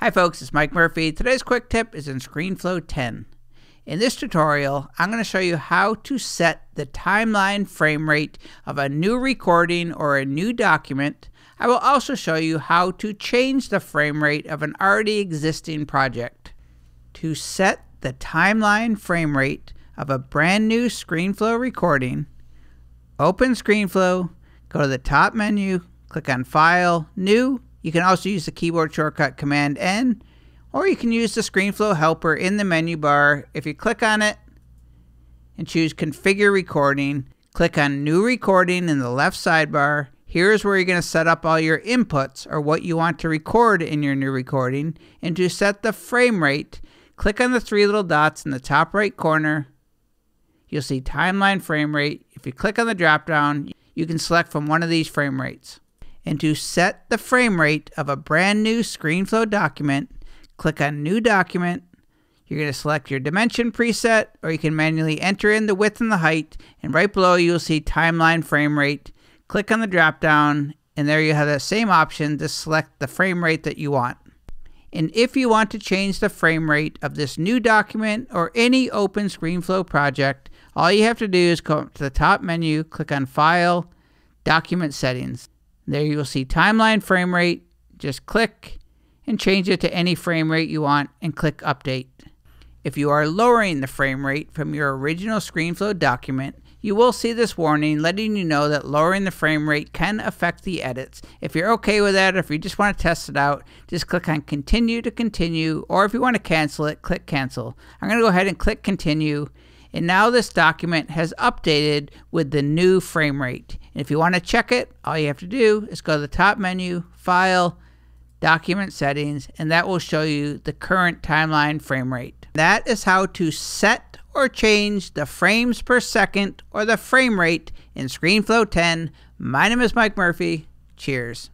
Hi folks, it's Mike Murphy. Today's quick tip is in ScreenFlow 10. In this tutorial, I'm going to show you how to set the timeline frame rate of a new recording or a new document. I will also show you how to change the frame rate of an already existing project. To set the timeline frame rate of a brand new ScreenFlow recording, open ScreenFlow, go to the top menu, click on File, New. You can also use the keyboard shortcut Command N, or you can use the ScreenFlow helper in the menu bar. If you click on it and choose Configure Recording, click on New Recording in the left sidebar. Here's where you're going to set up all your inputs or what you want to record in your new recording. And to set the frame rate, click on the three little dots in the top right corner. You'll see Timeline Frame Rate. If you click on the drop down, you can select from one of these frame rates. And to set the frame rate of a brand new ScreenFlow document, click on New Document. You're going to select your dimension preset, or you can manually enter in the width and the height. And right below, you'll see Timeline Frame Rate. Click on the drop down, and there you have that same option to select the frame rate that you want. And if you want to change the frame rate of this new document or any open ScreenFlow project, all you have to do is go up to the top menu, click on File, Document Settings. There you will see Timeline Frame Rate. Just click and change it to any frame rate you want and click Update. If you are lowering the frame rate from your original ScreenFlow document, you will see this warning letting you know that lowering the frame rate can affect the edits. If you're okay with that, or if you just want to test it out, just click on Continue to continue, or if you want to cancel it, click Cancel. I'm going to go ahead and click Continue. And now this document has updated with the new frame rate. And if you want to check it, all you have to do is go to the top menu, File, Document Settings, and that will show you the current timeline frame rate. That is how to set or change the frames per second or the frame rate in ScreenFlow 10. My name is Mike Murphy. Cheers.